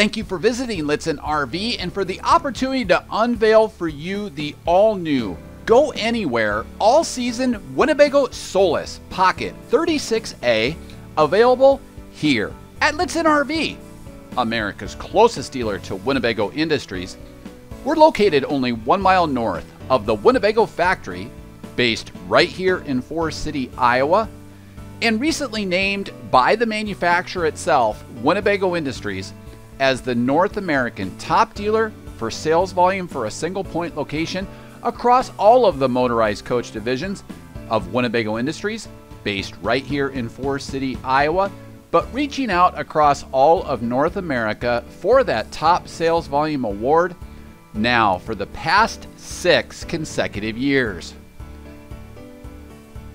Thank you for visiting Lichtsinn RV and for the opportunity to unveil for you the all-new, go anywhere, all-season Winnebago Solis Pocket 36A, available here at Lichtsinn RV, America's closest dealer to Winnebago Industries. We're located only 1 mile north of the Winnebago factory, based right here in Forest City, Iowa, and recently named by the manufacturer itself, Winnebago Industries, as the North American top dealer for sales volume for a single point location across all of the motorized coach divisions of Winnebago Industries, based right here in Forest City, Iowa, but reaching out across all of North America for that top sales volume award now for the past 6 consecutive years.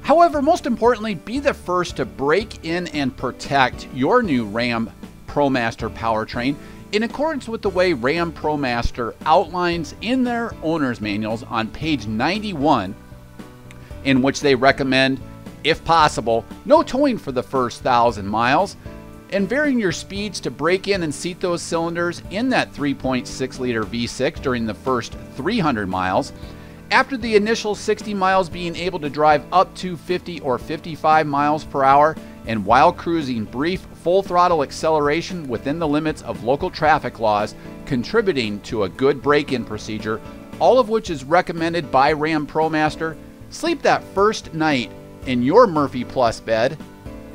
However, most importantly, be the first to break in and protect your new Ram ProMaster powertrain in accordance with the way Ram ProMaster outlines in their owner's manuals on page 91, in which they recommend, if possible, no towing for the first 1,000 miles and varying your speeds to break in and seat those cylinders in that 3.6 liter V6 during the first 300 miles. After the initial 60 miles, being able to drive up to 50 or 55 miles per hour, and while cruising, brief full throttle acceleration within the limits of local traffic laws, contributing to a good break-in procedure, all of which is recommended by Ram ProMaster. Sleep that first night in your Murphy Plus bed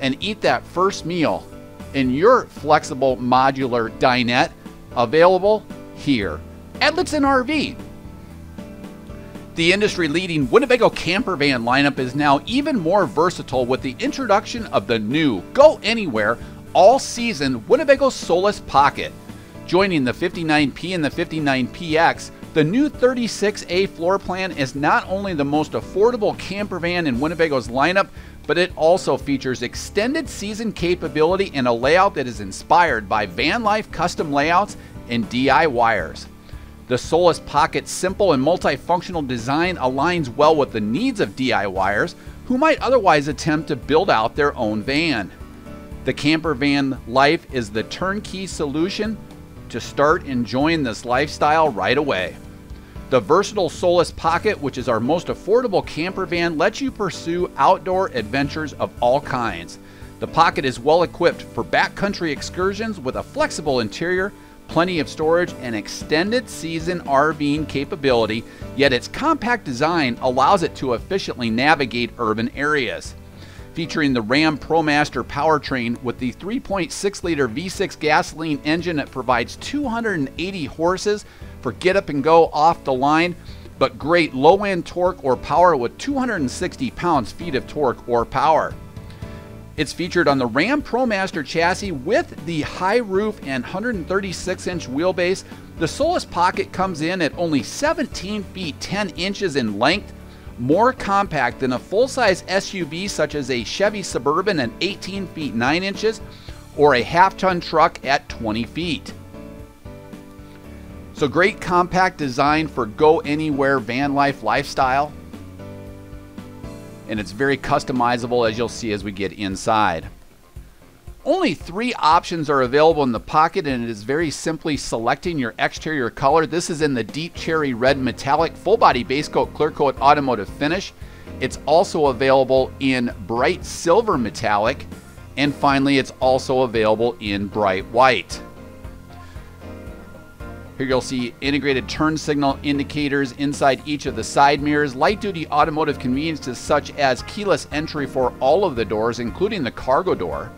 and eat that first meal in your flexible modular dinette, available here at Lichtsinn RV. The industry-leading Winnebago camper van lineup is now even more versatile with the introduction of the new go anywhere, all-season Winnebago Solis Pocket. Joining the 59P and the 59PX, the new 36A floor plan is not only the most affordable camper van in Winnebago's lineup, but it also features extended season capability and a layout that is inspired by van life custom layouts and DIYers. The Solis Pocket's simple and multifunctional design aligns well with the needs of DIYers who might otherwise attempt to build out their own van. The camper van life is the turnkey solution to start enjoying this lifestyle right away. The versatile Solis Pocket, which is our most affordable camper van, lets you pursue outdoor adventures of all kinds. The Pocket is well equipped for backcountry excursions with a flexible interior, plenty of storage, and extended season RVing capability, yet its compact design allows it to efficiently navigate urban areas. Featuring the Ram ProMaster powertrain with the 3.6 liter V6 gasoline engine that provides 280 horses for get up and go off the line, but great low end torque or power with 260 pounds-feet of torque or power. It's featured on the Ram ProMaster chassis with the high roof and 136-inch wheelbase. The Solis Pocket comes in at only 17 feet 10 inches in length, more compact than a full-size SUV such as a Chevy Suburban at 18 feet 9 inches or a half-ton truck at 20 feet. So great compact design for go anywhere van life lifestyle. And it's very customizable, as you'll see as we get inside. Only 3 options are available in the Pocket, and it is very simply selecting your exterior color. This is in the deep cherry red metallic full body base coat, clear coat automotive finish. It's also available in bright silver metallic, and finally it's also available in bright white. Here you'll see integrated turn signal indicators inside each of the side mirrors, light-duty automotive conveniences such as keyless entry for all of the doors, including the cargo door.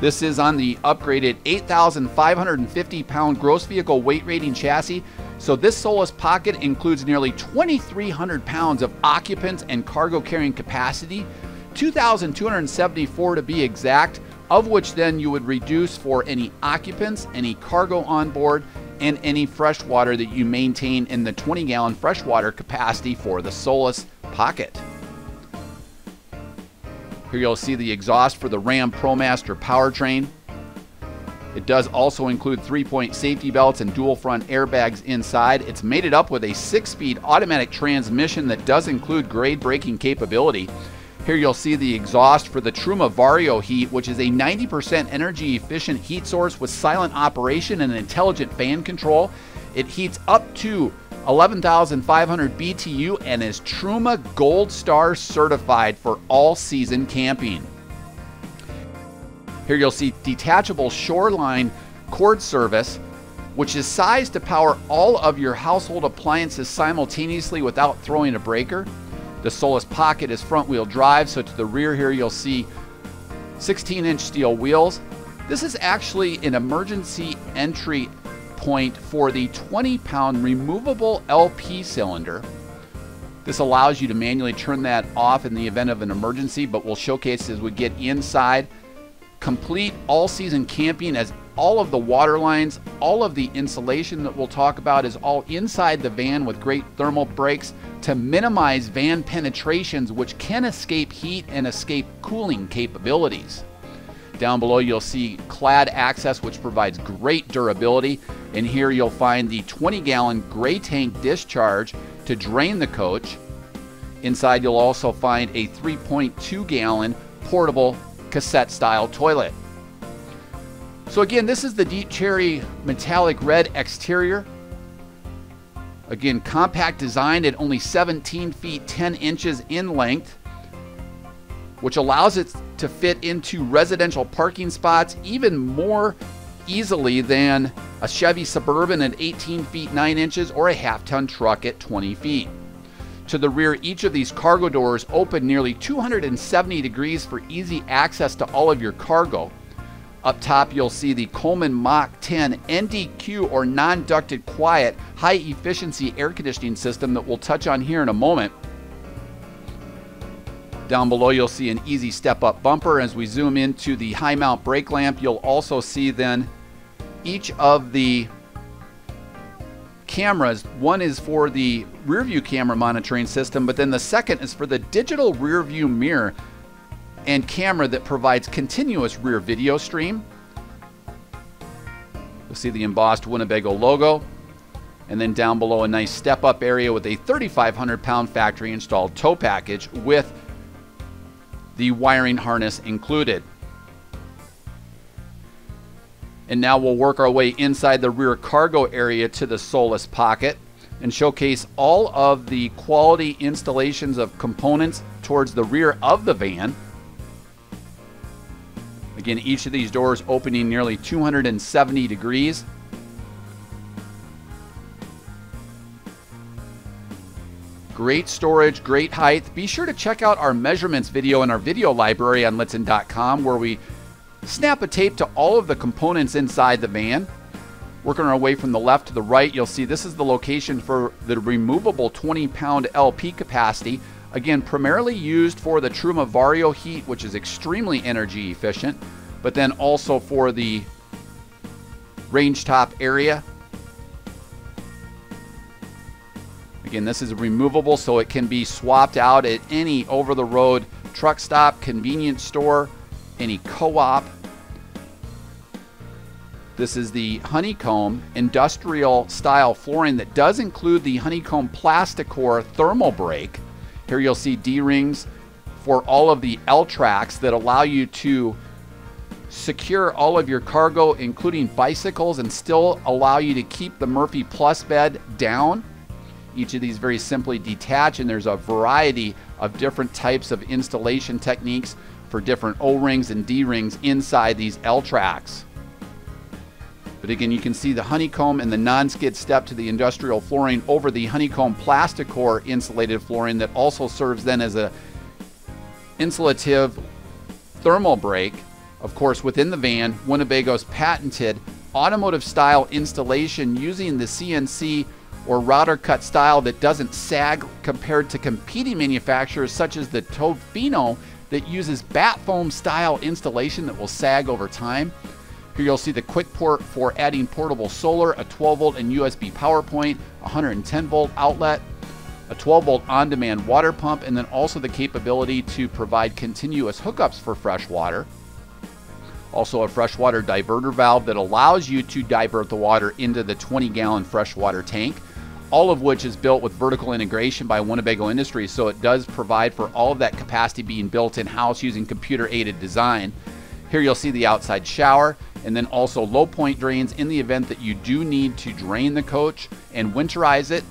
This is on the upgraded 8,550 pound gross vehicle weight rating chassis, so this Solis Pocket includes nearly 2,300 pounds of occupants and cargo carrying capacity, 2,274 to be exact, of which then you would reduce for any occupants, any cargo on board, and any fresh water that you maintain in the 20-gallon freshwater capacity for the Solis Pocket. Here you'll see the exhaust for the Ram ProMaster powertrain. It does also include 3-point safety belts and dual front airbags inside. It's mated up with a 6-speed automatic transmission that does include grade-breaking capability. Here you'll see the exhaust for the Truma Vario Heat, which is a 90% energy efficient heat source with silent operation and intelligent fan control. It heats up to 11,500 BTU and is Truma Gold Star certified for all-season camping. Here you'll see detachable shoreline cord service, which is sized to power all of your household appliances simultaneously without throwing a breaker. The Solis Pocket is front-wheel drive, so to the rear here you'll see 16-inch steel wheels. This is actually an emergency entry point for the 20-pound removable LP cylinder. This allows you to manually turn that off in the event of an emergency, but we'll showcase as we get inside. Complete all-season camping, as all of the water lines, all of the insulation that we'll talk about is all inside the van with great thermal brakes to minimize van penetrations, which can escape heat and escape cooling capabilities. Down below you'll see clad access, which provides great durability, and here you'll find the 20-gallon gray tank discharge to drain the coach. Inside you'll also find a 3.2-gallon portable cassette-style toilet. So again, this is the deep cherry metallic red exterior. Again, compact design at only 17 feet 10 inches in length, which allows it to fit into residential parking spots even more easily than a Chevy Suburban at 18 feet 9 inches or a half-ton truck at 20 feet. To the rear, each of these cargo doors open nearly 270 degrees for easy access to all of your cargo. Up top, you'll see the Coleman Mach 10 NDQ, or non-ducted quiet, high-efficiency air conditioning system that we'll touch on here in a moment. Down below, you'll see an easy step-up bumper. As we zoom into the high-mount brake lamp, you'll also see then each of the cameras. One is for the rear-view camera monitoring system, but then the second is for the digital rear-view mirror and camera that provides continuous rear video stream. You'll see the embossed Winnebago logo, and then down below a nice step-up area with a 3,500-pound factory-installed tow package with the wiring harness included. And now we'll work our way inside the rear cargo area to the Solis Pocket and showcase all of the quality installations of components towards the rear of the van. Again, each of these doors opening nearly 270 degrees. Great storage, great height. Be sure to check out our measurements video in our video library on Lichtsinn.com, where we snap a tape to all of the components inside the van. Working our way from the left to the right, you'll see this is the location for the removable 20-pound LP capacity. Again, primarily used for the Truma Vario Heat, which is extremely energy efficient, but then also for the range top area. Again, this is removable, so it can be swapped out at any over-the-road truck stop, convenience store, any co-op. This is the honeycomb industrial style flooring that does include the honeycomb Plasticor thermal brake. Here you'll see D-rings for all of the L-tracks that allow you to secure all of your cargo, including bicycles, and still allow you to keep the Murphy Plus bed down. Each of these very simply detach, and there's a variety of different types of installation techniques for different O-rings and D-rings inside these L-tracks. But again, you can see the honeycomb and the non-skid step to the industrial flooring over the honeycomb Plasticor insulated flooring that also serves then as a insulative thermal brake. Of course, within the van, Winnebago's patented automotive style installation using the CNC or router cut style that doesn't sag compared to competing manufacturers such as the Tofino that uses bat foam style installation that will sag over time. Here you'll see the quick port for adding portable solar, a 12-volt and USB power point, 110-volt outlet, a 12-volt on-demand water pump, and then also the capability to provide continuous hookups for fresh water. Also a freshwater diverter valve that allows you to divert the water into the 20-gallon freshwater tank. all of which is built with vertical integration by Winnebago Industries, so it does provide for all of that capacity being built in-house using computer-aided design. Here you'll see the outside shower and then also low point drains in the event that you do need to drain the coach and winterize it,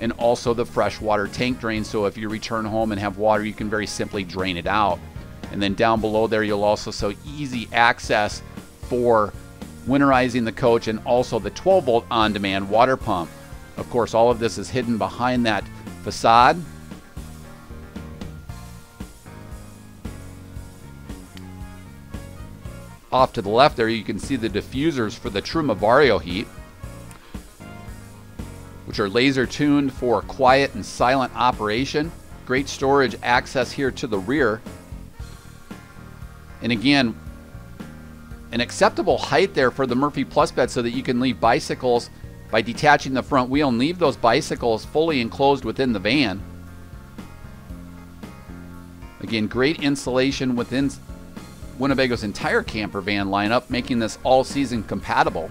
and also the freshwater tank drain, so if you return home and have water, you can very simply drain it out. And then down below there, you'll also see easy access for winterizing the coach and also the 12-volt on-demand water pump. Of course, all of this is hidden behind that facade. Off to the left there, you can see the diffusers for the Truma Vario Heat, which are laser tuned for quiet and silent operation. Great storage access here to the rear. And again, an acceptable height there for the Murphy Plus bed so that you can leave bicycles by detaching the front wheel and leave those bicycles fully enclosed within the van. Again, great insulation within Winnebago's entire camper van lineup, making this all season compatible.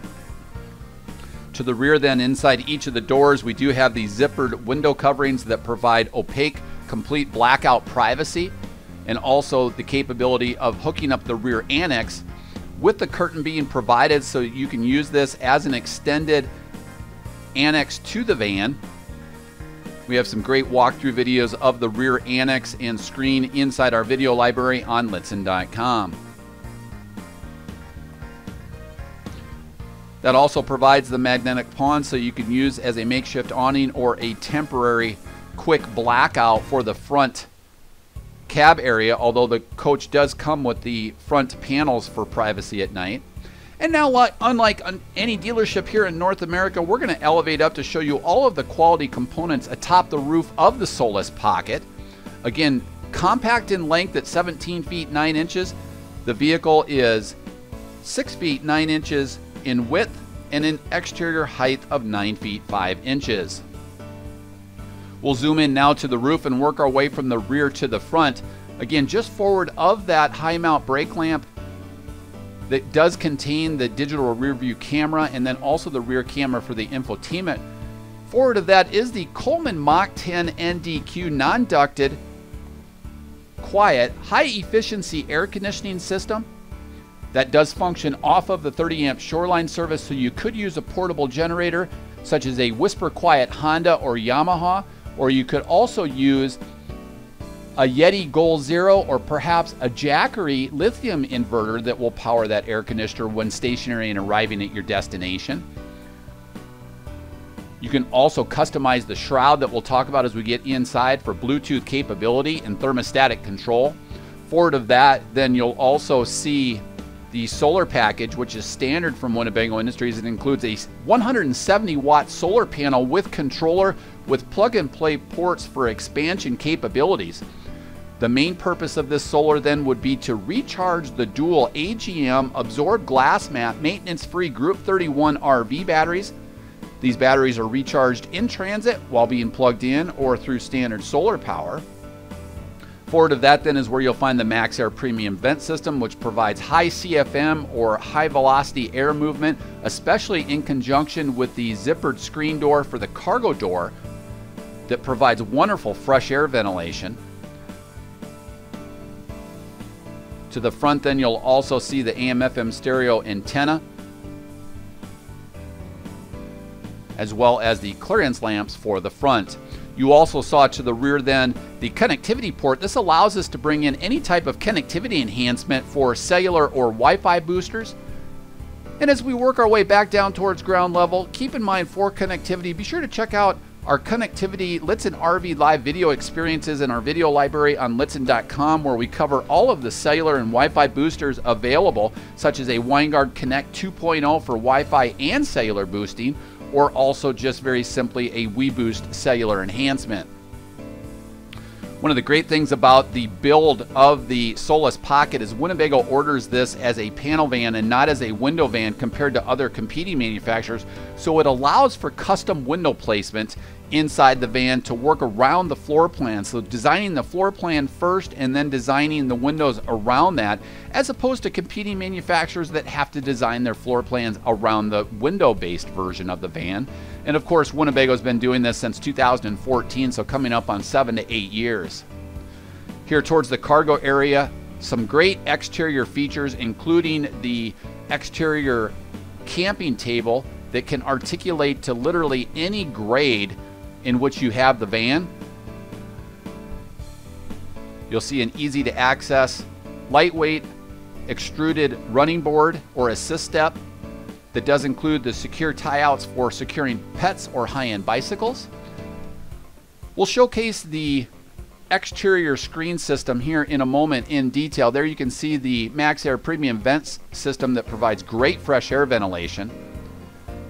To the rear then, inside each of the doors, we do have these zippered window coverings that provide opaque, complete blackout privacy, and also the capability of hooking up the rear annex with the curtain being provided, so you can use this as an extended annex to the van. We have some great walkthrough videos of the rear annex and screen inside our video library on Lichtsinn.com. That also provides the magnetic pawn, so you can use as a makeshift awning or a temporary quick blackout for the front cab area, although the coach does come with the front panels for privacy at night. And now, unlike any dealership here in North America, we're going to elevate up to show you all of the quality components atop the roof of the Solis Pocket. Again, compact in length at 17 feet 9 inches. The vehicle is 6 feet 9 inches in width and an exterior height of 9 feet 5 inches. We'll zoom in now to the roof and work our way from the rear to the front. Again, just forward of that high mount brake lamp that does contain the digital rear view camera and then also the rear camera for the infotainment. Forward of that is the Coleman Mach 10 NDQ non-ducted, quiet, high efficiency air conditioning system that does function off of the 30 amp Shoreline service, so you could use a portable generator such as a Whisper Quiet Honda or Yamaha, or you could also use a Yeti Goal Zero or perhaps a Jackery lithium inverter that will power that air conditioner when stationary and arriving at your destination. You can also customize the shroud that we'll talk about as we get inside for Bluetooth capability and thermostatic control. Forward of that, then you'll also see the solar package, which is standard from Winnebago Industries. It includes a 170-watt solar panel with controller with plug-and-play ports for expansion capabilities. The main purpose of this solar then would be to recharge the dual AGM absorbed glass mat maintenance-free Group 31 RV batteries. These batteries are recharged in transit while being plugged in or through standard solar power. Forward of that then is where you'll find the Max Air premium vent system, which provides high CFM or high velocity air movement, especially in conjunction with the zippered screen door for the cargo door that provides wonderful fresh air ventilation. To the front then you'll also see the AM/FM stereo antenna, as well as the clearance lamps for the front. You also saw to the rear then the connectivity port. This allows us to bring in any type of connectivity enhancement for cellular or Wi-Fi boosters. And as we work our way back down towards ground level, keep in mind for connectivity, be sure to check out our connectivity Lichtsinn RV live video experiences in our video library on Lichtsinn.com, where we cover all of the cellular and Wi-Fi boosters available, such as a WineGuard Connect 2.0 for Wi-Fi and cellular boosting, or also just very simply a WeBoost cellular enhancement. One of the great things about the build of the Solis Pocket is Winnebago orders this as a panel van and not as a window van compared to other competing manufacturers, so it allows for custom window placement inside the van to work around the floor plan. So designing the floor plan first and then designing the windows around that, as opposed to competing manufacturers that have to design their floor plans around the window-based version of the van. And of course, Winnebago's been doing this since 2014, so coming up on 7 to 8 years. Here towards the cargo area, some great exterior features, including the exterior camping table that can articulate to literally any grade in which you have the van. You'll see an easy to access, lightweight, extruded running board or assist step that does include the secure tie outs for securing pets or high-end bicycles. We'll showcase the exterior screen system here in a moment in detail. There you can see the Max Air premium vents system that provides great fresh air ventilation.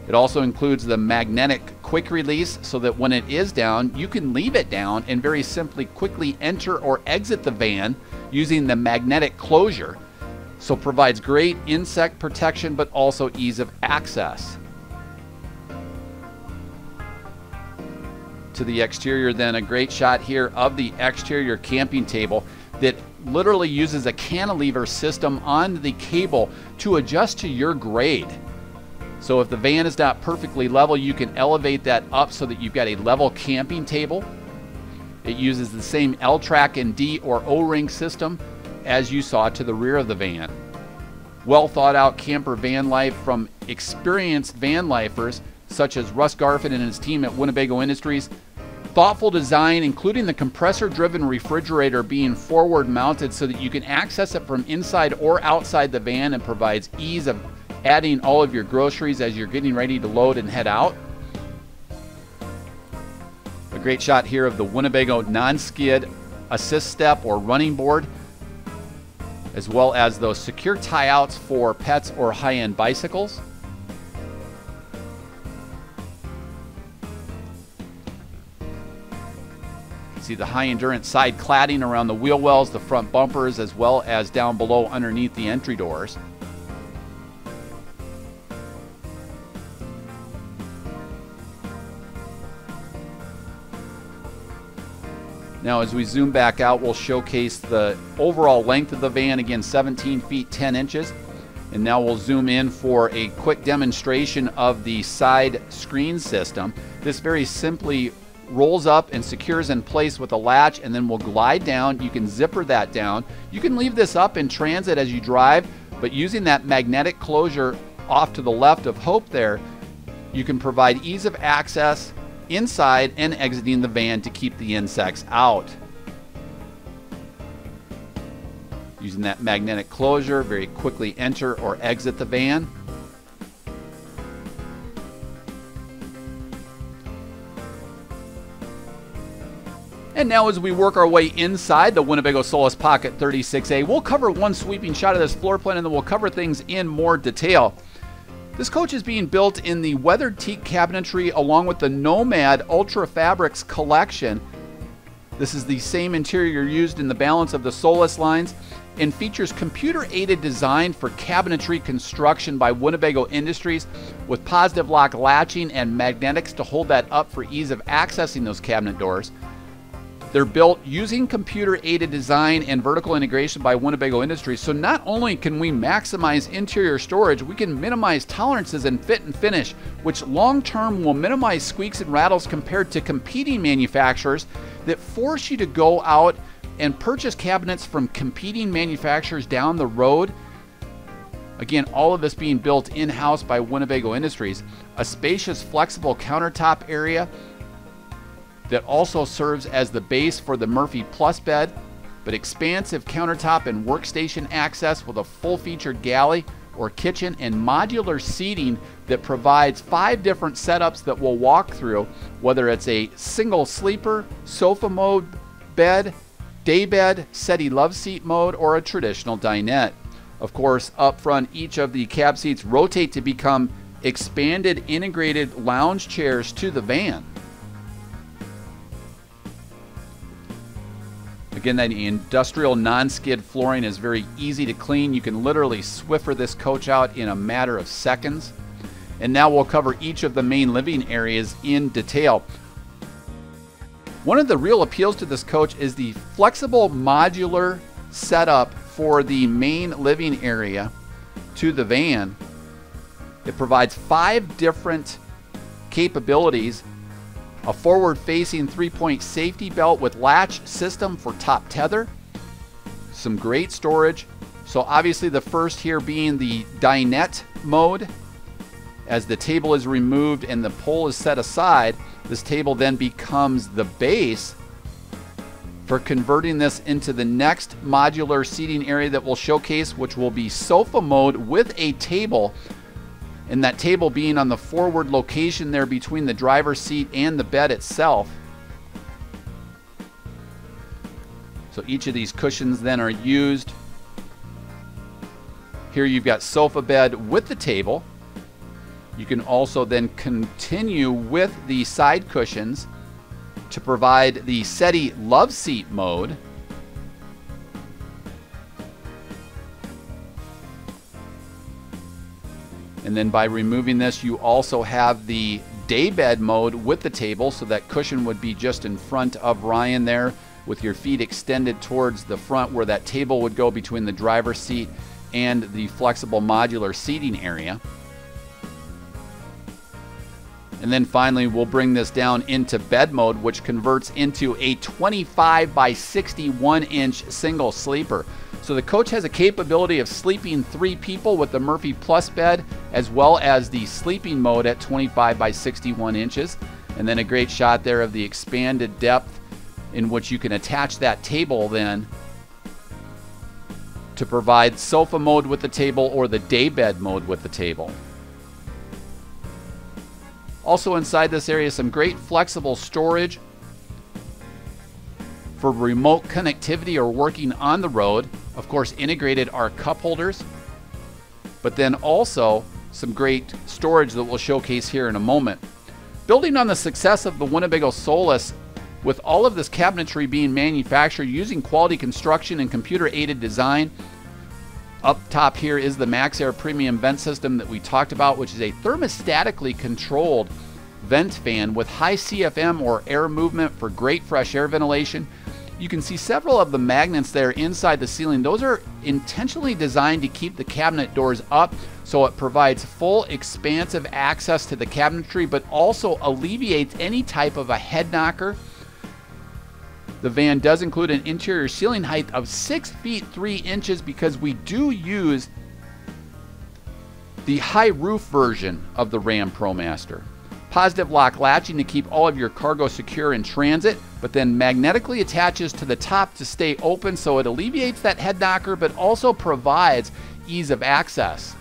It also includes the magnetic quick release so that when it is down, you can leave it down and very simply quickly enter or exit the van using the magnetic closure. So it provides great insect protection, but also ease of access. To the exterior then, a great shot here of the exterior camping table that literally uses a cantilever system on the cable to adjust to your grade. So if the van is not perfectly level, you can elevate that up so that you've got a level camping table. It uses the same L-track and D or O-ring system as you saw to the rear of the van. Well thought out camper van life from experienced van lifers such as Russ Garfin and his team at Winnebago Industries. Thoughtful design, including the compressor-driven refrigerator being forward mounted so that you can access it from inside or outside the van, and provides ease of adding all of your groceries as you're getting ready to load and head out. A great shot here of the Winnebago non-skid assist step or running board, as well as those secure tie-outs for pets or high-end bicycles. See the high endurance side cladding around the wheel wells, the front bumpers, as well as down below underneath the entry doors. Now as we zoom back out, we'll showcase the overall length of the van, again 17 feet 10 inches. And now we'll zoom in for a quick demonstration of the side screen system. This very simply rolls up and secures in place with a latch, and then we'll glide down. You can zipper that down. You can leave this up in transit as you drive, but using that magnetic closure off to the left of Hope there, you can provide ease of access inside and exiting the van to keep the insects out. Using that magnetic closure, very quickly enter or exit the van. And now as we work our way inside the Winnebago Solis Pocket 36A, we'll cover one sweeping shot of this floor plan, and then we'll cover things in more detail. This coach is being built in the weathered teak cabinetry along with the Nomad Ultra Fabrics collection. This is the same interior used in the balance of the Solis lines, and features computer-aided design for cabinetry construction by Winnebago Industries with positive lock latching and magnetics to hold that up for ease of accessing those cabinet doors. They're built using computer-aided design and vertical integration by Winnebago Industries. So not only can we maximize interior storage, we can minimize tolerances and fit and finish, which long-term will minimize squeaks and rattles compared to competing manufacturers that force you to go out and purchase cabinets from competing manufacturers down the road. Again, all of this being built in-house by Winnebago Industries. A spacious, flexible countertop area that also serves as the base for the Murphy Plus bed, but expansive countertop and workstation access with a full-featured galley or kitchen and modular seating that provides 5 different setups that we'll walk through, whether it's a single sleeper, sofa mode, bed, day bed, settee love seat mode, or a traditional dinette. Of course, up front, each of the cab seats rotate to become expanded integrated lounge chairs to the van. Again, that industrial non-skid flooring is very easy to clean. You can literally Swiffer this coach out in a matter of seconds. And now we'll cover each of the main living areas in detail. One of the real appeals to this coach is the flexible modular setup for the main living area to the van. It provides 5 different capabilities: a forward-facing 3-point safety belt with latch system for top tether, some great storage. So obviously the first here being the dinette mode. As the table is removed and the pole is set aside, this table then becomes the base for converting this into the next modular seating area that we'll showcase, which will be sofa mode with a table, and that table being on the forward location there between the driver's seat and the bed itself. So each of these cushions then are used. Here you've got sofa bed with the table. You can also then continue with the side cushions to provide the SETI love seat mode. And then by removing this, you also have the daybed mode with the table, so that cushion would be just in front of Ryan there with your feet extended towards the front where that table would go between the driver's seat and the flexible modular seating area. And then finally, we'll bring this down into bed mode, which converts into a 25 by 61 inch single sleeper. So the coach has a capability of sleeping 3 people with the Murphy Plus bed, as well as the sleeping mode at 25 by 61 inches. And then a great shot there of the expanded depth in which you can attach that table then to provide sofa mode with the table or the daybed mode with the table. Also inside this area, some great flexible storage for remote connectivity or working on the road. Of course, integrated are cup holders, but then also some great storage that we'll showcase here in a moment. Building on the success of the Winnebago Solis, with all of this cabinetry being manufactured using quality construction and computer-aided design, up top here is the Max Air Premium Vent System that we talked about, which is a thermostatically controlled vent fan with high CFM or air movement for great fresh air ventilation. You can see several of the magnets there inside the ceiling. Those are intentionally designed to keep the cabinet doors up, so it provides full expansive access to the cabinetry, but also alleviates any type of a head knocker. The van does include an interior ceiling height of 6 feet 3 inches, because we do use the high roof version of the Ram ProMaster. Positive lock latching to keep all of your cargo secure in transit, but then magnetically attaches to the top to stay open, so it alleviates that head knocker but also provides ease of access.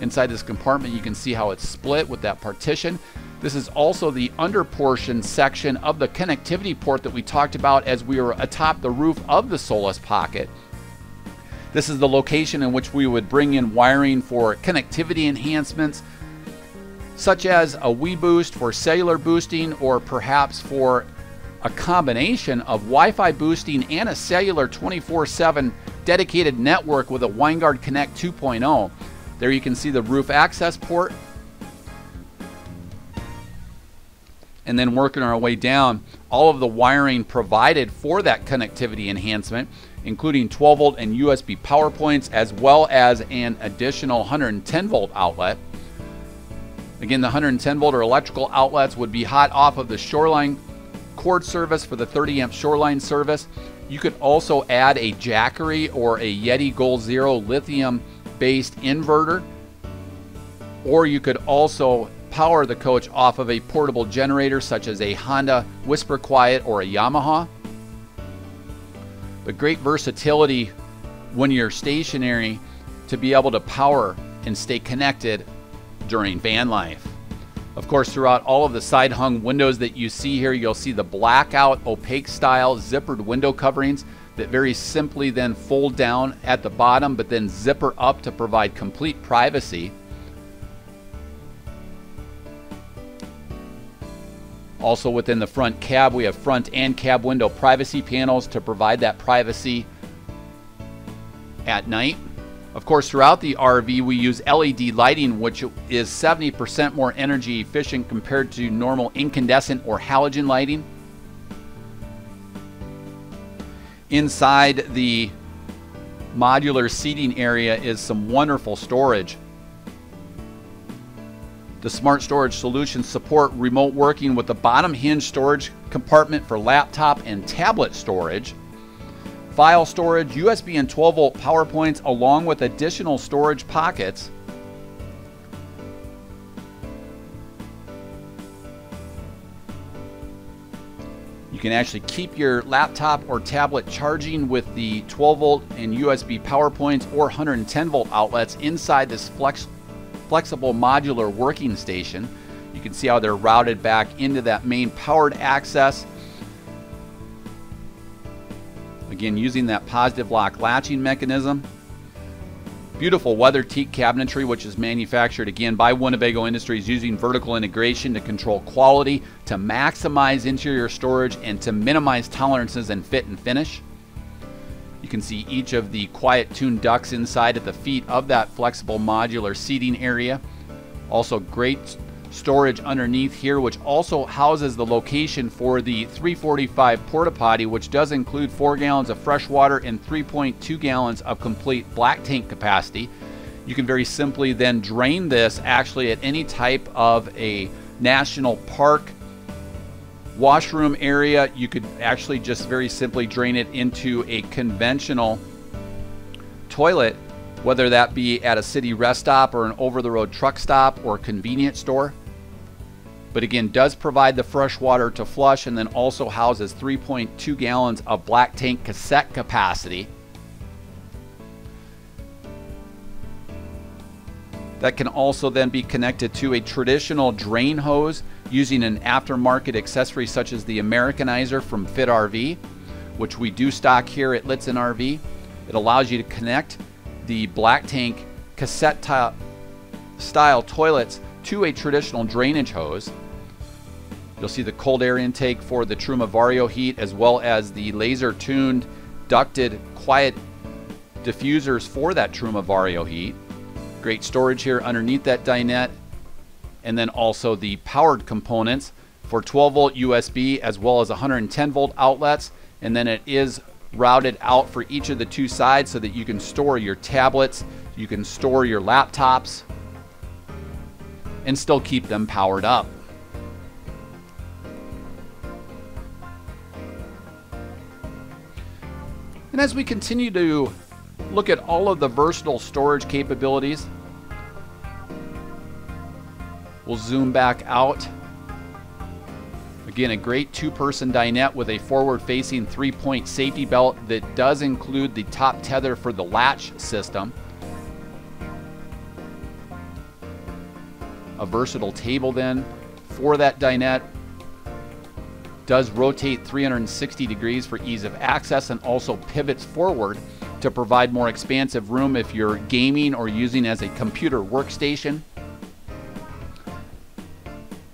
Inside this compartment, you can see how it's split with that partition. This is also the under portion section of the connectivity port that we talked about as we were atop the roof of the Solis Pocket. This is the location in which we would bring in wiring for connectivity enhancements, such as a WeBoost for cellular boosting, or perhaps for a combination of Wi-Fi boosting and a cellular 24/7 dedicated network with a WineGuard Connect 2.0. There you can see the roof access port. And then working our way down, all of the wiring provided for that connectivity enhancement, including 12 volt and USB power points, as well as an additional 110 volt outlet. Again, the 110 volt or electrical outlets would be hot off of the Shoreline cord service for the 30 amp Shoreline service. You could also add a Jackery or a Yeti Goal Zero lithium based inverter, or you could also power the coach off of a portable generator such as a Honda Whisper Quiet or a Yamaha. But great versatility when you're stationary to be able to power and stay connected during van life. Of course, throughout all of the side hung windows that you see here, you'll see the blackout opaque style zippered window coverings that very simply then fold down at the bottom but then zipper up to provide complete privacy. Also within the front cab, we have front and cab window privacy panels to provide that privacy at night. Of course, throughout the RV, we use LED lighting, which is 70% more energy efficient compared to normal incandescent or halogen lighting. Inside the modular seating area is some wonderful storage. The smart storage solutions support remote working with the bottom hinge storage compartment for laptop and tablet storage, file storage, USB and 12 volt power points, along with additional storage pockets. You can actually keep your laptop or tablet charging with the 12 volt and USB power points or 110 volt outlets inside this flexible modular working station. You can see how they're routed back into that main powered access. Again, using that positive lock latching mechanism. Beautiful weather teak cabinetry, which is manufactured again by Winnebago Industries, using vertical integration to control quality, to maximize interior storage, and to minimize tolerances and fit and finish. You can see each of the quiet tune ducts inside at the feet of that flexible modular seating area. Also great storage underneath here, which also houses the location for the 345 porta potty, which does include 4 gallons of fresh water and 3.2 gallons of complete black tank capacity. You can very simply then drain this actually at any type of a national park washroom area. You could actually just very simply drain it into a conventional toilet, whether that be at a city rest stop or an over-the-road truck stop or convenience store. But again, does provide the fresh water to flush, and then also houses 3.2 gallons of black tank cassette capacity. That can also then be connected to a traditional drain hose using an aftermarket accessory such as the Americanizer from Fit RV, which we do stock here at Lichtsinn RV. It allows you to connect the black tank cassette style toilets to a traditional drainage hose. You'll see the cold air intake for the Truma Vario Heat, as well as the laser tuned ducted quiet diffusers for that Truma Vario Heat. Great storage here underneath that dinette, and then also the powered components for 12 volt USB as well as 110 volt outlets, and then it is routed out for each of the two sides so that you can store your tablets, you can store your laptops, and still keep them powered up. And as we continue to look at all of the versatile storage capabilities, we'll zoom back out. Again, a great two-person dinette with a forward-facing three-point safety belt that does include the top tether for the latch system. A versatile table then for that dinette. Does rotate 360 degrees for ease of access, and also pivots forward to provide more expansive room if you're gaming or using as a computer workstation.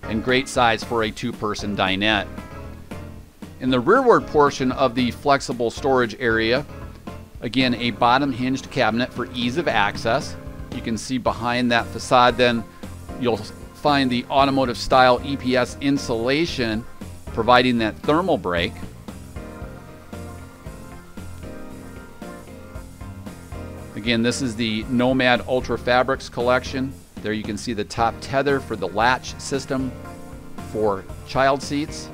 And great size for a two-person dinette. In the rearward portion of the flexible storage area, again, a bottom hinged cabinet for ease of access. You can see behind that facade then you'll find the automotive style EPS insulation providing that thermal break. Again, this is the Nomad Ultra Fabrics collection. There you can see the top tether for the latch system for child seats.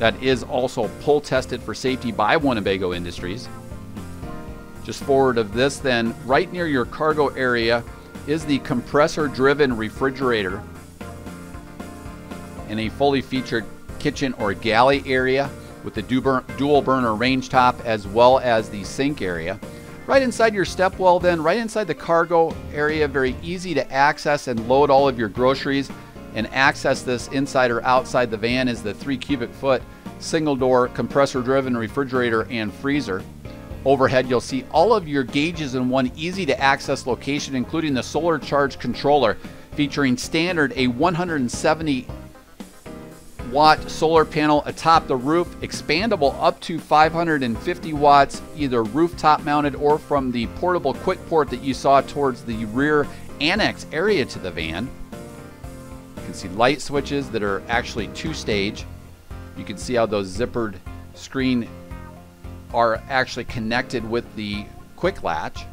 That is also pull tested for safety by Winnebago Industries. Just forward of this then, right near your cargo area, is the compressor driven refrigerator and a fully featured kitchen or galley area with the dual burner range top as well as the sink area. Right inside your stepwell then, right inside the cargo area, very easy to access and load all of your groceries and access this inside or outside the van, is the 3 cubic foot single door compressor driven refrigerator and freezer. Overhead you'll see all of your gauges in one easy to access location, including the solar charge controller featuring standard a 170-watt solar panel atop the roof, expandable up to 550 watts, either rooftop mounted or from the portable quick port that you saw towards the rear annex area to the van. You can see light switches that are actually two-stage. You can see how those zippered screen are actually connected with the quick latch.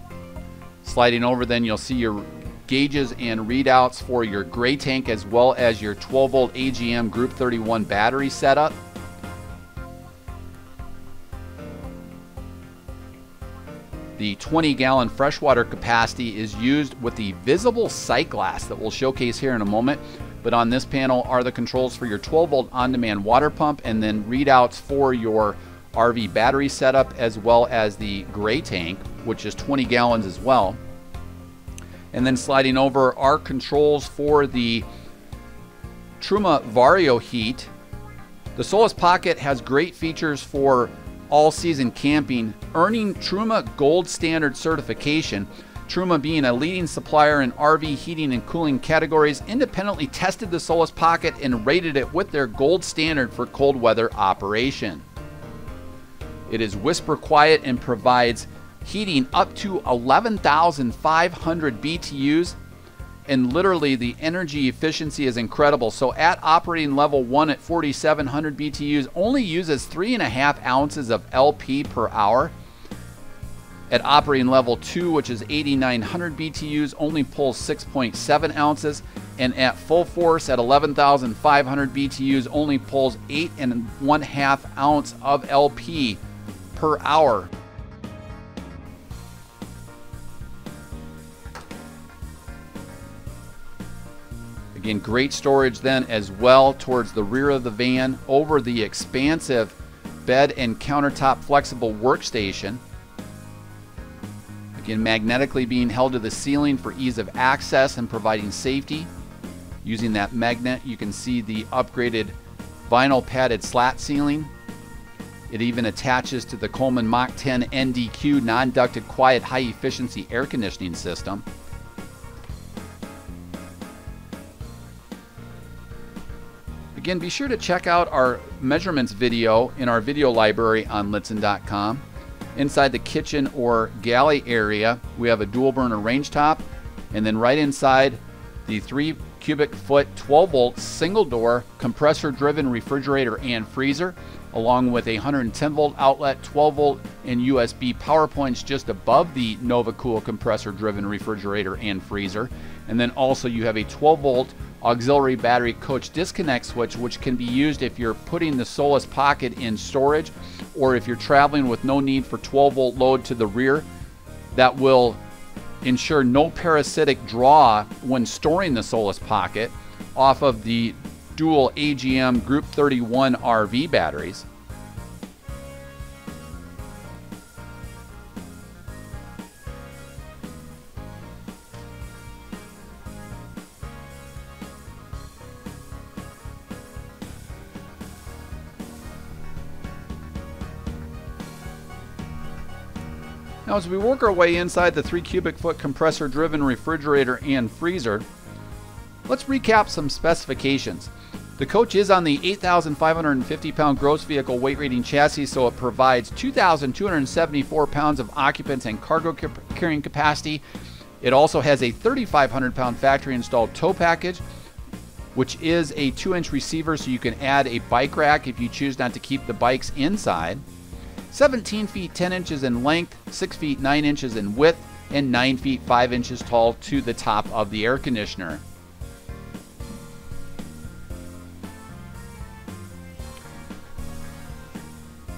Sliding over, then you'll see your gauges and readouts for your gray tank as well as your 12 volt AGM Group 31 battery setup. The 20-gallon freshwater capacity is used with the visible sight glass that we'll showcase here in a moment. But on this panel are the controls for your 12-volt on-demand water pump and then readouts for your RV battery setup as well as the gray tank, which is 20 gallons as well. And then sliding over are controls for the Truma Vario Heat. The Solis Pocket has great features for all-season camping, earning Truma Gold Standard certification. Truma, being a leading supplier in RV heating and cooling categories, independently tested the Solis Pocket and rated it with their gold standard for cold weather operation. It is whisper quiet and provides heating up to 11,500 BTUs, and literally the energy efficiency is incredible. So at operating level 1 at 4,700 BTUs, only uses 3.5 ounces of LP per hour. At operating level 2, which is 8,900 BTUs, only pulls 6.7 ounces. And at full force at 11,500 BTUs, only pulls 8.5 ounces of LP per hour. Again, great storage then as well towards the rear of the van over the expansive bed and countertop flexible workstation. Again, magnetically being held to the ceiling for ease of access and providing safety. Using that magnet, you can see the upgraded vinyl padded slat ceiling. It even attaches to the Coleman Mach 10 NDQ non-ducted quiet high efficiency air conditioning system. Again, be sure to check out our measurements video in our video library on Lichtsinn.com. Inside the kitchen or galley area, we have a dual burner range top, and then right inside the 3 cubic foot 12 volt single door compressor driven refrigerator and freezer, along with a 110 volt outlet, 12 volt and USB power points just above the NovaCool compressor driven refrigerator and freezer. And then also you have a 12 volt auxiliary battery coach disconnect switch, which can be used if you're putting the Solis Pocket in storage or if you're traveling with no need for 12 volt load to the rear. That will ensure no parasitic draw when storing the Solis Pocket off of the dual AGM Group 31 RV batteries. Now as we work our way inside the 3 cubic foot compressor driven refrigerator and freezer, let's recap some specifications. The coach is on the 8,550 pound gross vehicle weight rating chassis, so it provides 2,274 pounds of occupants and cargo carrying capacity. It also has a 3,500 pound factory installed tow package, which is a 2-inch receiver, so you can add a bike rack if you choose not to keep the bikes inside. 17 feet 10 inches in length, 6 feet 9 inches in width, and 9 feet 5 inches tall to the top of the air conditioner.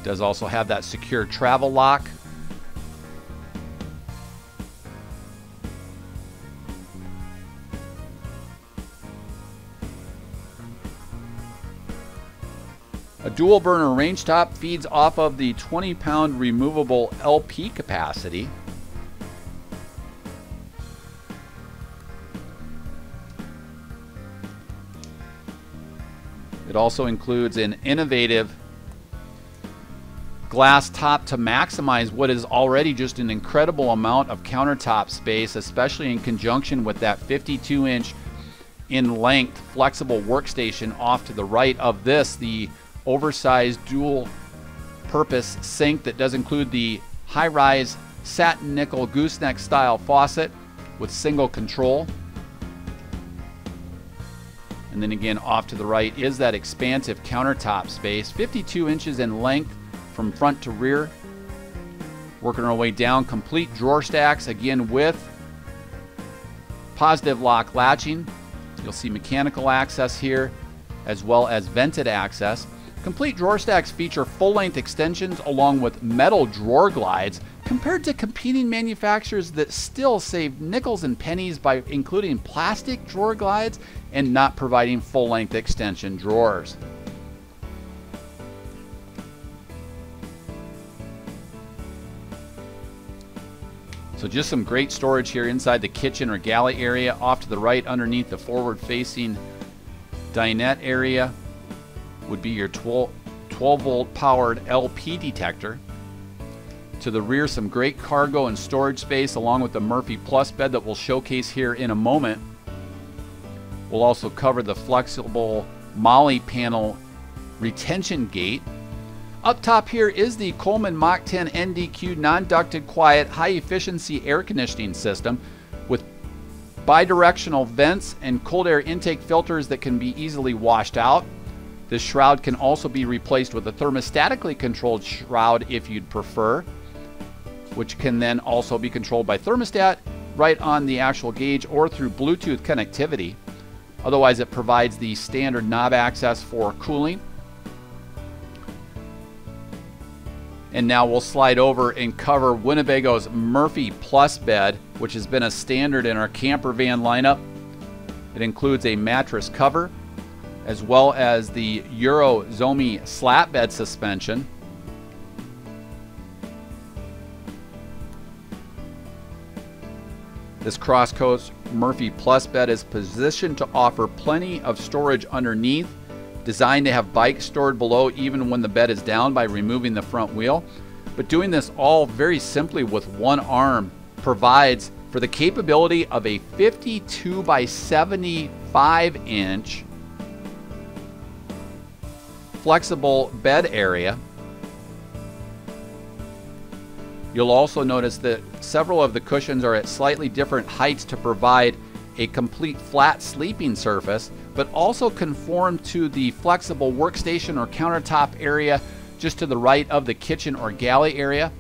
Does also have that secure travel lock. A dual burner range top feeds off of the 20 pound removable LP capacity. It also includes an innovative glass top to maximize what is already just an incredible amount of countertop space, especially in conjunction with that 52-inch in length flexible workstation off to the right of this, the oversized dual-purpose sink that does include the high-rise satin nickel gooseneck-style faucet with single control. And then again, off to the right is that expansive countertop space, 52 inches in length from front to rear. Working our way down, complete drawer stacks, again with positive lock latching. You'll see mechanical access here, as well as vented access. Complete drawer stacks feature full-length extensions along with metal drawer glides compared to competing manufacturers that still save nickels and pennies by including plastic drawer glides and not providing full-length extension drawers. So just some great storage here inside the kitchen or galley area. Off to the right underneath the forward-facing dinette area would be your 12-volt powered LP detector. To the rear, some great cargo and storage space along with the Murphy Plus bed that we'll showcase here in a moment. We'll also cover the flexible MOLLE panel retention gate. Up top here is the Coleman Mach 10 NDQ non-ducted quiet high-efficiency air conditioning system with bidirectional vents and cold air intake filters that can be easily washed out. This shroud can also be replaced with a thermostatically controlled shroud if you'd prefer, which can then also be controlled by thermostat right on the actual gauge or through Bluetooth connectivity. Otherwise, it provides the standard knob access for cooling. And now we'll slide over and cover Winnebago's Murphy Plus bed, which has been a standard in our camper van lineup. It includes a mattress cover, as well as the Euro Zomi slat bed suspension. This Crosscoast Murphy Plus bed is positioned to offer plenty of storage underneath, designed to have bikes stored below even when the bed is down by removing the front wheel. But doing this all very simply with one arm provides for the capability of a 52 by 75 inch flexible bed area. You'll also notice that several of the cushions are at slightly different heights to provide a complete flat sleeping surface, but also conform to the flexible workstation or countertop area just to the right of the kitchen or galley area.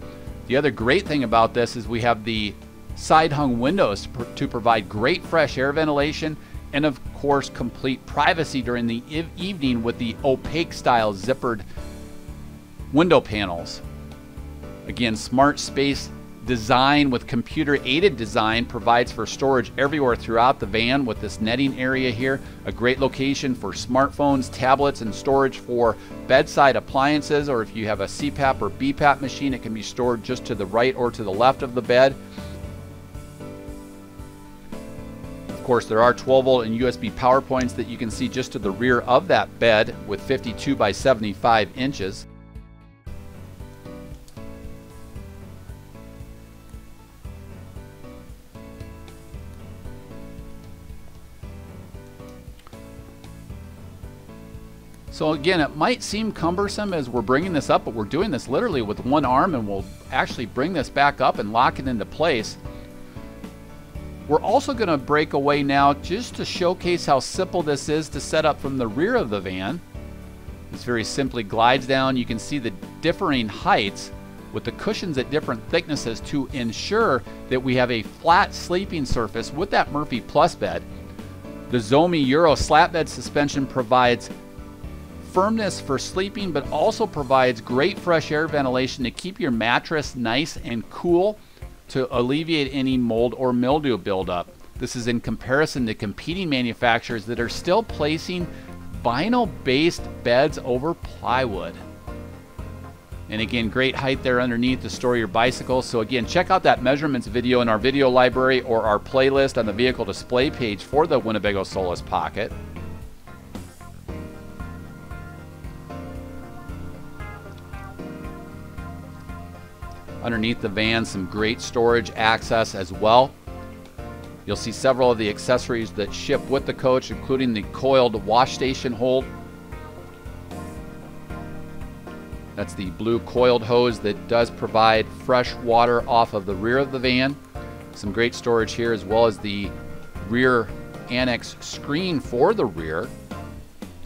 The other great thing about this is we have the side hung windows to provide great fresh air ventilation and of course complete privacy during the evening with the opaque style zippered window panels. Again, smart space design with computer-aided design provides for storage everywhere throughout the van with this netting area here. A great location for smartphones, tablets, and storage for bedside appliances, or if you have a CPAP or BPAP machine, it can be stored just to the right or to the left of the bed. Of course, there are 12-volt and USB power points that you can see just to the rear of that bed with 52 by 75 inches. So again, it might seem cumbersome as we're bringing this up, but we're doing this literally with one arm, and we'll actually bring this back up and lock it into place. We're also going to break away now just to showcase how simple this is to set up from the rear of the van. This very simply glides down. You can see the differing heights with the cushions at different thicknesses to ensure that we have a flat sleeping surface with that Murphy Plus bed. The Zomi Euro slat bed suspension provides firmness for sleeping, but also provides great fresh air ventilation to keep your mattress nice and cool to alleviate any mold or mildew buildup. This is in comparison to competing manufacturers that are still placing vinyl-based beds over plywood. And again, great height there underneath to store your bicycle. So again, check out that measurements video in our video library or our playlist on the vehicle display page for the Winnebago Solis Pocket. Underneath the van, some great storage access as well. You'll see several of the accessories that ship with the coach, including the coiled wash station hold. That's the blue coiled hose that does provide fresh water off of the rear of the van. Some great storage here, as well as the rear annex screen for the rear.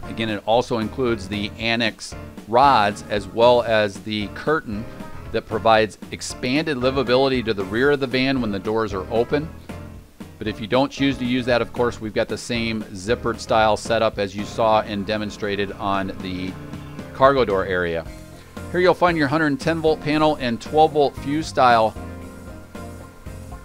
Again, it also includes the Annex rods as well as the curtain that provides expanded livability to the rear of the van when the doors are open. But if you don't choose to use that, of course, we've got the same zippered style setup as you saw and demonstrated on the cargo door area. Here you'll find your 110 volt panel and 12 volt fuse style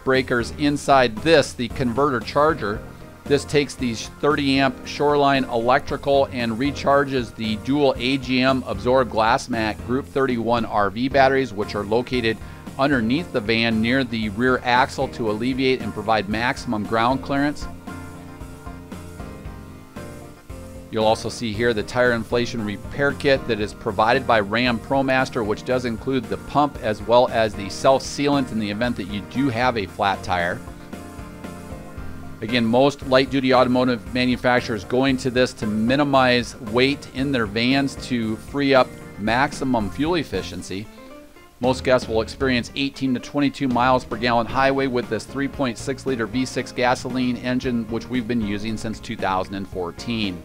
breakers. Inside this, the converter charger, this takes these 30 amp Shoreline electrical and recharges the dual AGM absorbed GlassMak Group 31 RV batteries, which are located underneath the van near the rear axle to alleviate and provide maximum ground clearance. You'll also see here the tire inflation repair kit that is provided by Ram ProMaster, which does include the pump as well as the self-sealant in the event that you do have a flat tire. Again, most light-duty automotive manufacturers go into this to minimize weight in their vans to free up maximum fuel efficiency. Most guests will experience 18 to 22 miles per gallon highway with this 3.6 liter V6 gasoline engine, which we've been using since 2014.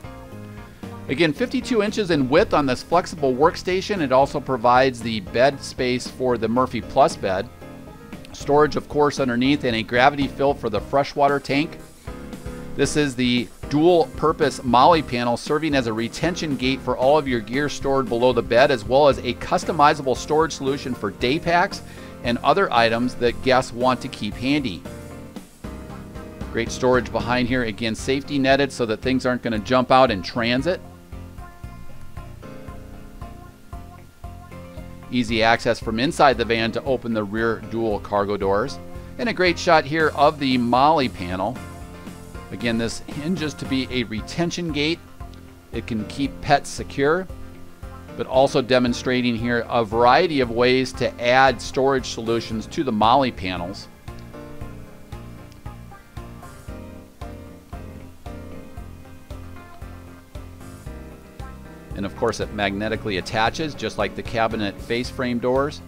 Again, 52 inches in width on this flexible workstation. It also provides the bed space for the Murphy Plus bed, storage of course underneath, and a gravity fill for the freshwater tank. This is the dual purpose MOLLE panel serving as a retention gate for all of your gear stored below the bed, as well as a customizable storage solution for day packs and other items that guests want to keep handy. Great storage behind here, again safety netted so that things aren't going to jump out in transit. Easy access from inside the van to open the rear dual cargo doors, and a great shot here of the MOLLE panel. Again, this hinges to be a retention gate. It can keep pets secure, but also demonstrating here a variety of ways to add storage solutions to the MOLLE panels. And of course, it magnetically attaches just like the cabinet face frame doors.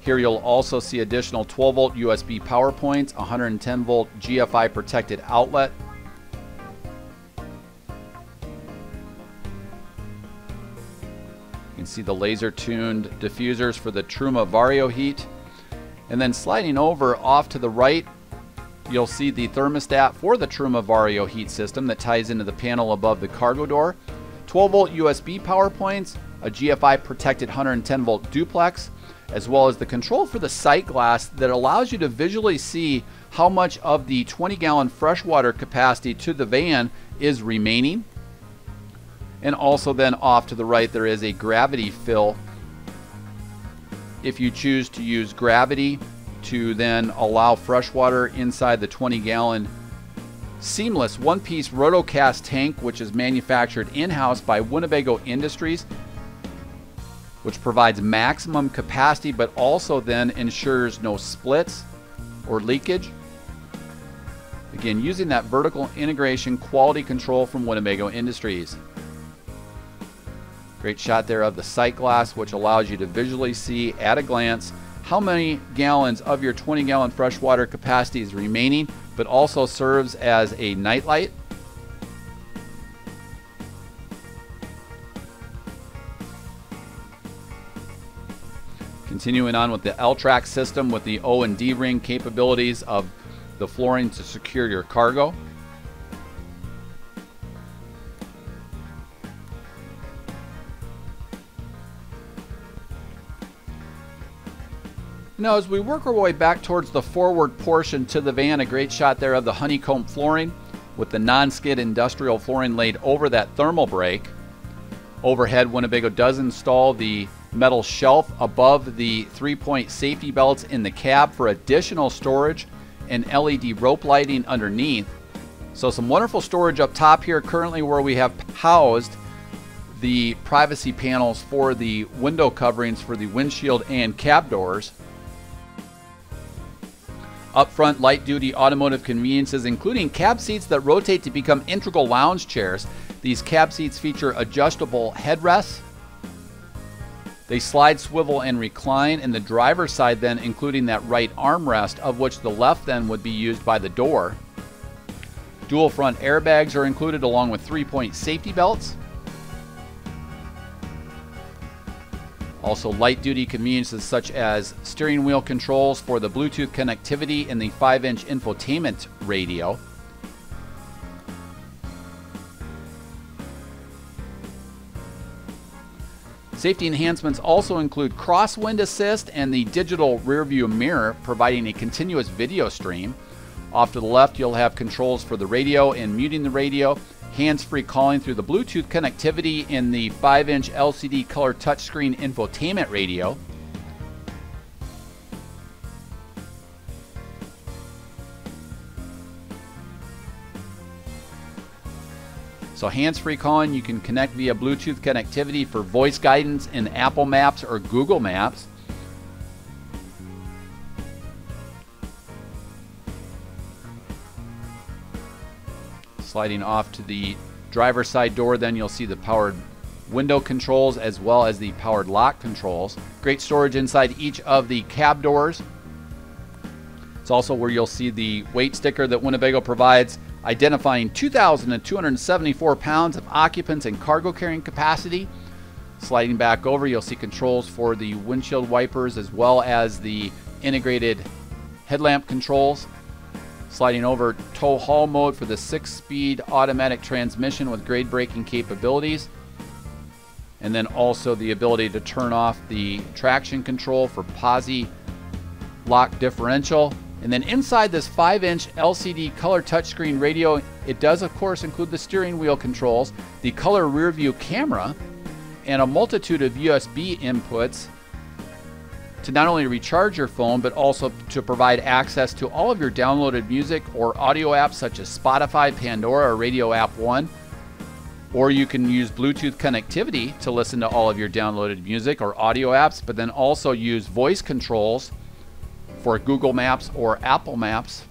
Here you'll also see additional 12 volt USB power points, 110 volt GFI protected outlet, you can see the laser-tuned diffusers for the Truma Vario Heat. And then sliding over off to the right, you'll see the thermostat for the Truma Vario Heat system that ties into the panel above the cargo door. 12 volt USB power points, a GFI protected 110 volt duplex, as well as the control for the sight glass that allows you to visually see how much of the 20 gallon freshwater capacity to the van is remaining. And also then off to the right, there is a gravity fill if you choose to use gravity to then allow fresh water inside the 20 gallon seamless one-piece rotocast tank, which is manufactured in-house by Winnebago Industries, which provides maximum capacity but also then ensures no splits or leakage. Again, using that vertical integration quality control from Winnebago Industries. Great shot there of the sight glass, which allows you to visually see at a glance how many gallons of your 20 gallon freshwater capacity is remaining, but also serves as a nightlight. Continuing on with the L-Track system with the O and D ring capabilities of the flooring to secure your cargo. Now, as we work our way back towards the forward portion to the van, a great shot there of the honeycomb flooring with the non-skid industrial flooring laid over that thermal brake. Overhead, Winnebago does install the metal shelf above the 3-point safety belts in the cab for additional storage and LED rope lighting underneath. So some wonderful storage up top here, currently where we have housed the privacy panels for the window coverings for the windshield and cab doors. Up front, light-duty automotive conveniences, including cab seats that rotate to become integral lounge chairs. These cab seats feature adjustable headrests. They slide, swivel, and recline in the driver's side then, including that right armrest, of which the left then would be used by the door. Dual front airbags are included along with 3-point safety belts. Also light-duty conveniences such as steering wheel controls for the Bluetooth connectivity and the 5-inch infotainment radio. Safety enhancements also include crosswind assist and the digital rearview mirror, providing a continuous video stream. Off to the left, you'll have controls for the radio and muting the radio, hands-free calling through the Bluetooth connectivity in the 5-inch LCD color touchscreen infotainment radio. So hands-free calling, you can connect via Bluetooth connectivity for voice guidance in Apple Maps or Google Maps. Sliding off to the driver's side door, then you'll see the powered window controls as well as the powered lock controls. Great storage inside each of the cab doors. It's also where you'll see the weight sticker that Winnebago provides, identifying 2,274 pounds of occupants and cargo carrying capacity. Sliding back over, you'll see controls for the windshield wipers as well as the integrated headlamp controls. Sliding over, tow haul mode for the 6-speed automatic transmission with grade braking capabilities. And then also the ability to turn off the traction control for posi lock differential. And then inside this 5-inch LCD color touchscreen radio, it does of course include the steering wheel controls, the color rear view camera, and a multitude of USB inputs to not only recharge your phone, but also to provide access to all of your downloaded music or audio apps such as Spotify, Pandora, or Radio App One. Or you can use Bluetooth connectivity to listen to all of your downloaded music or audio apps, but then also use voice controls for Google Maps or Apple Maps.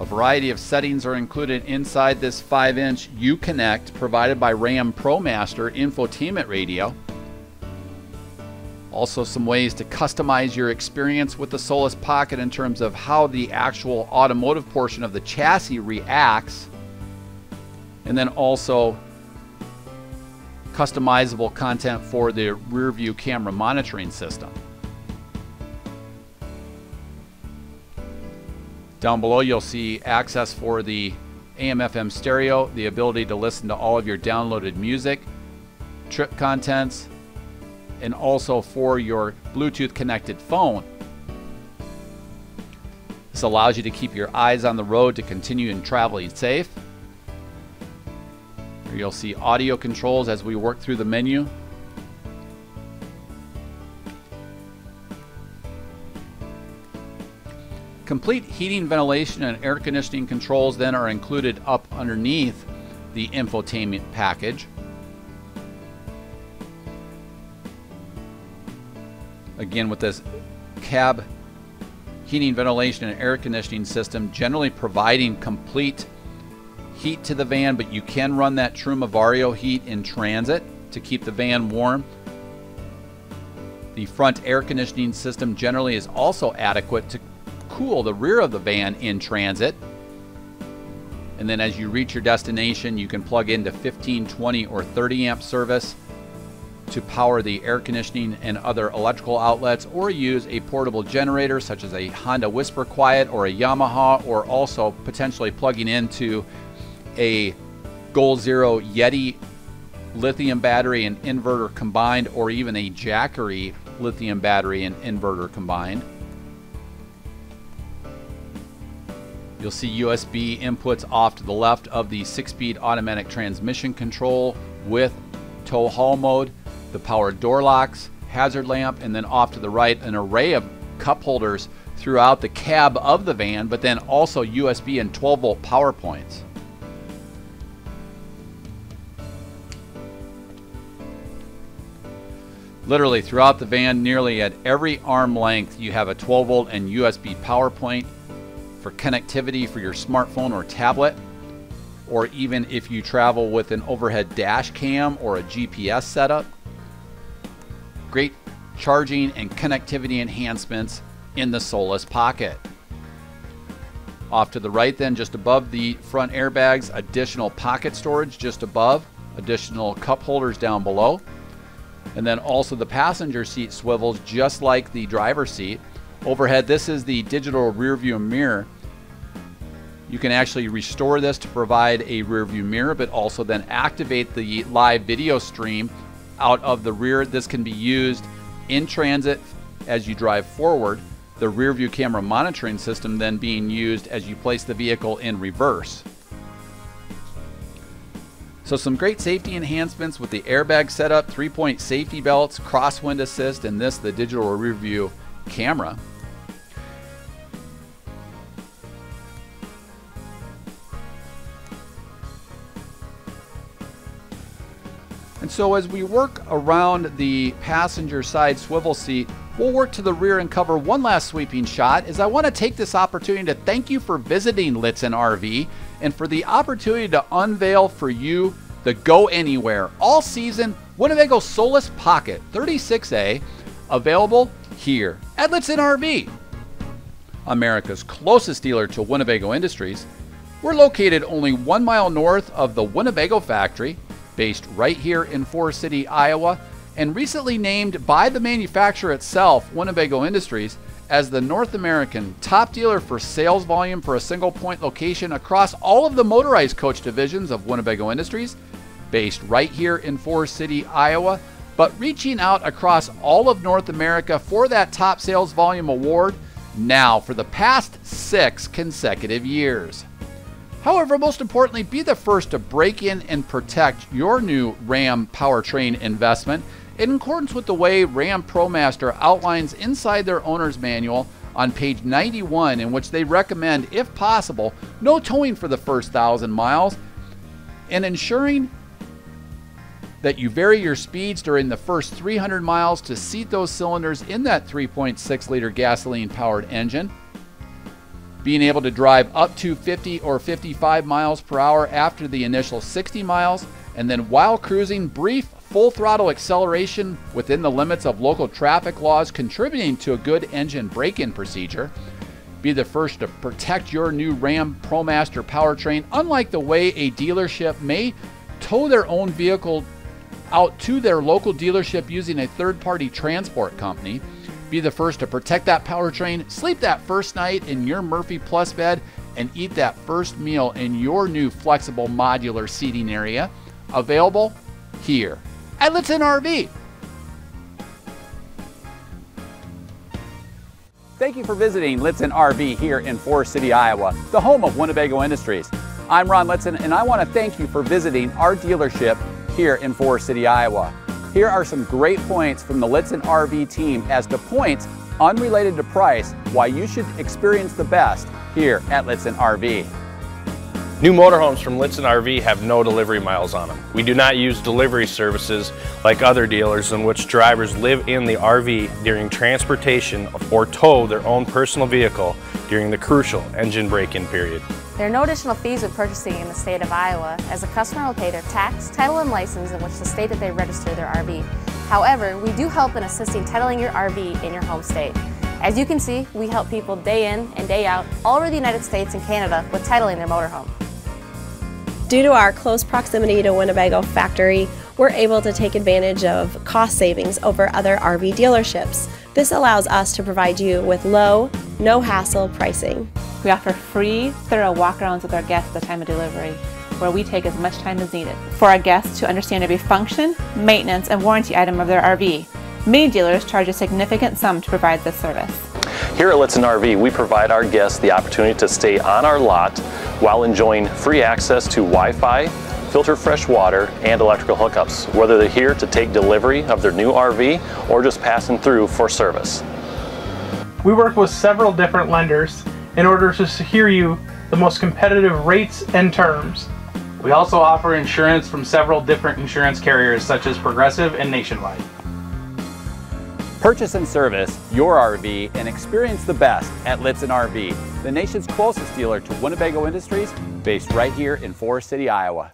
A variety of settings are included inside this 5-inch Uconnect provided by Ram ProMaster infotainment radio. Also some ways to customize your experience with the Solis Pocket in terms of how the actual automotive portion of the chassis reacts. And then also customizable content for the rear view camera monitoring system. Down below, you'll see access for the AM/FM stereo, the ability to listen to all of your downloaded music, trip contents, and also for your Bluetooth connected phone. This allows you to keep your eyes on the road to continue in traveling safe. Here you'll see audio controls as we work through the menu. Complete heating, ventilation, and air conditioning controls then are included up underneath the infotainment package. Again, with this cab heating, ventilation, and air conditioning system, generally providing complete heat to the van, but you can run that Truma Vario Heat in transit to keep the van warm. The front air conditioning system generally is also adequate to cool the rear of the van in transit, and then as you reach your destination, you can plug into 15, 20, or 30 amp service to power the air conditioning and other electrical outlets, or use a portable generator such as a Honda Whisper Quiet or a Yamaha, or also potentially plugging into a Goal Zero Yeti lithium battery and inverter combined, or even a Jackery lithium battery and inverter combined. You'll see USB inputs off to the left of the 6-speed automatic transmission control with tow haul mode, the power door locks, hazard lamp, and then off to the right, an array of cup holders throughout the cab of the van, but then also USB and 12-volt power points. Literally throughout the van, nearly at every arm length, you have a 12-volt and USB power point for connectivity for your smartphone or tablet, or even if you travel with an overhead dash cam or a GPS setup. Great charging and connectivity enhancements in the Solis Pocket. Off to the right then, just above the front airbags, additional pocket storage just above, additional cup holders down below, and then also the passenger seat swivels just like the driver's seat. Overhead, this is the digital rear view mirror. You can actually restore this to provide a rear view mirror, but also then activate the live video stream out of the rear. This can be used in transit as you drive forward, the rear view camera monitoring system then being used as you place the vehicle in reverse. So some great safety enhancements with the airbag setup, 3-point safety belts, crosswind assist, and this, the digital rear view camera. And so as we work around the passenger side swivel seat, we'll work to the rear and cover one last sweeping shot, as I want to take this opportunity to thank you for visiting Lichtsinn RV and for the opportunity to unveil for you the Go Anywhere all season Winnebago Solis Pocket 36A, available here at Lichtsinn RV, America's closest dealer to Winnebago Industries. We're located only 1 mile north of the Winnebago factory, based right here in Forest City, Iowa, and recently named by the manufacturer itself, Winnebago Industries, as the North American top dealer for sales volume for a single point location across all of the motorized coach divisions of Winnebago Industries, based right here in Forest City, Iowa, but reaching out across all of North America for that top sales volume award now for the past 6 consecutive years. However, most importantly, be the first to break in and protect your new Ram powertrain investment in accordance with the way Ram ProMaster outlines inside their owner's manual on page 91, in which they recommend, if possible, no towing for the first 1,000 miles, and ensuring that you vary your speeds during the first 300 miles to seat those cylinders in that 3.6 liter gasoline powered engine. Being able to drive up to 50 or 55 miles per hour after the initial 60 miles, and then while cruising, brief full throttle acceleration within the limits of local traffic laws, contributing to a good engine break-in procedure. Be the first to protect your new Ram ProMaster powertrain, unlike the way a dealership may tow their own vehicle out to their local dealership using a third-party transport company. Be the first to protect that powertrain, sleep that first night in your Murphy Plus bed, and eat that first meal in your new flexible modular seating area, available here at Lichtsinn RV. Thank you for visiting Lichtsinn RV here in Forest City, Iowa, the home of Winnebago Industries. I'm Ron Lichtsinn, and I want to thank you for visiting our dealership here in Forest City, Iowa. Here are some great points from the Lichtsinn RV team as to points unrelated to price why you should experience the best here at Lichtsinn RV. New motorhomes from Lichtsinn RV have no delivery miles on them. We do not use delivery services like other dealers, in which drivers live in the RV during transportation or tow their own personal vehicle during the crucial engine break-in period. There are no additional fees with purchasing in the state of Iowa, as a customer will pay their tax, title, and license in which the state that they register their RV. However, we do help in assisting titling your RV in your home state. As you can see, we help people day in and day out all over the United States and Canada with titling their motorhome. Due to our close proximity to Winnebago factory, we're able to take advantage of cost savings over other RV dealerships. This allows us to provide you with low, no-hassle pricing. We offer free, thorough walk-arounds with our guests at the time of delivery, where we take as much time as needed for our guests to understand every function, maintenance, and warranty item of their RV. Many dealers charge a significant sum to provide this service. Here at Lichtsinn RV, we provide our guests the opportunity to stay on our lot while enjoying free access to Wi-Fi, filter fresh water, and electrical hookups, whether they're here to take delivery of their new RV or just passing through for service. We work with several different lenders in order to secure you the most competitive rates and terms. We also offer insurance from several different insurance carriers, such as Progressive and Nationwide. Purchase and service your RV and experience the best at Lichtsinn RV, the nation's closest dealer to Winnebago Industries, based right here in Forest City, Iowa.